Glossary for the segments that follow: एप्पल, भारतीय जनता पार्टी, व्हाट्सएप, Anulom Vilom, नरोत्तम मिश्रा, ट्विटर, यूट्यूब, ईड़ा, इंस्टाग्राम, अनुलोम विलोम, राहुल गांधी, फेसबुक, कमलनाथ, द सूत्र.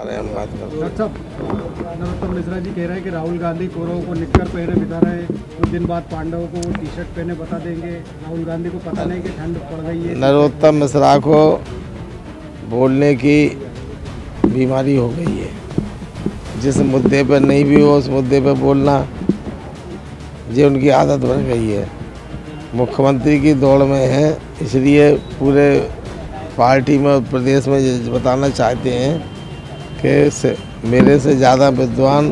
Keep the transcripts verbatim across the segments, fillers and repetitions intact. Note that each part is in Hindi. अरे हम बात कर रहे हैं। अच्छा, नरोत्तम मिश्रा जी कह रहे हैं कि राहुल गांधी गोरों को निक्कर पहने बिता रहे हैं, कुछ दिन बाद पांडवों को टी शर्ट पहने बता देंगे। राहुल गांधी को पता नहीं कि ठंड पड़ गई है। नरोत्तम मिश्रा को बोलने की बीमारी हो गई है, जिस मुद्दे पर नहीं भी हो उस मुद्दे पर बोलना ये उनकी आदत बन गई है। मुख्यमंत्री की दौड़ में है, इसलिए पूरे पार्टी में और प्रदेश में बताना चाहते हैं कि मेरे से ज़्यादा विद्वान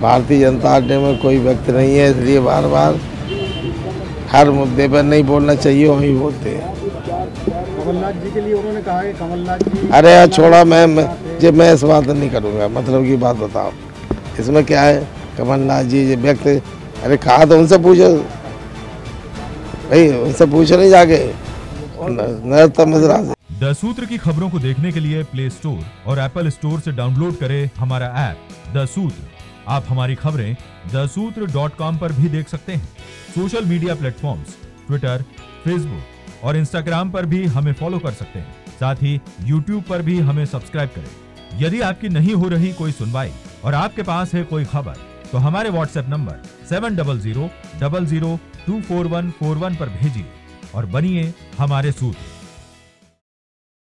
भारतीय जनता पार्टी में कोई व्यक्ति नहीं है, इसलिए बार बार हर मुद्दे पर नहीं बोलना चाहिए, वहीं बोलते हैं। कमलनाथ जी के लिए उन्होंने कहा कि कमलनाथ जी, अरे यार छोड़ा, मैं जब मैं इस बात नहीं करूँगा, मतलब की बात बताओ इसमें क्या है। कमलनाथ जी ये व्यक्ति, अरे कहा तो उनसे पूछो भाई, उनसे पूछो नहीं जाके नरोत्तम मिश्रा से। द सूत्र की खबरों को देखने के लिए प्ले स्टोर और एप्पल स्टोर से डाउनलोड करें हमारा ऐप द सूत्र। आप हमारी खबरें द सूत्र डॉट कॉम पर भी देख सकते हैं। Social media platforms ट्विटर, फेसबुक और इंस्टाग्राम पर भी हमें फॉलो कर सकते हैं। साथ ही यूट्यूब पर भी हमें सब्सक्राइब करें। यदि आपकी नहीं हो रही कोई सुनवाई और आपके पास है कोई खबर, तो हमारे व्हाट्सएप number seven double zero double zero two four one four one पर भेजिए और बनिए हमारे सूत्र।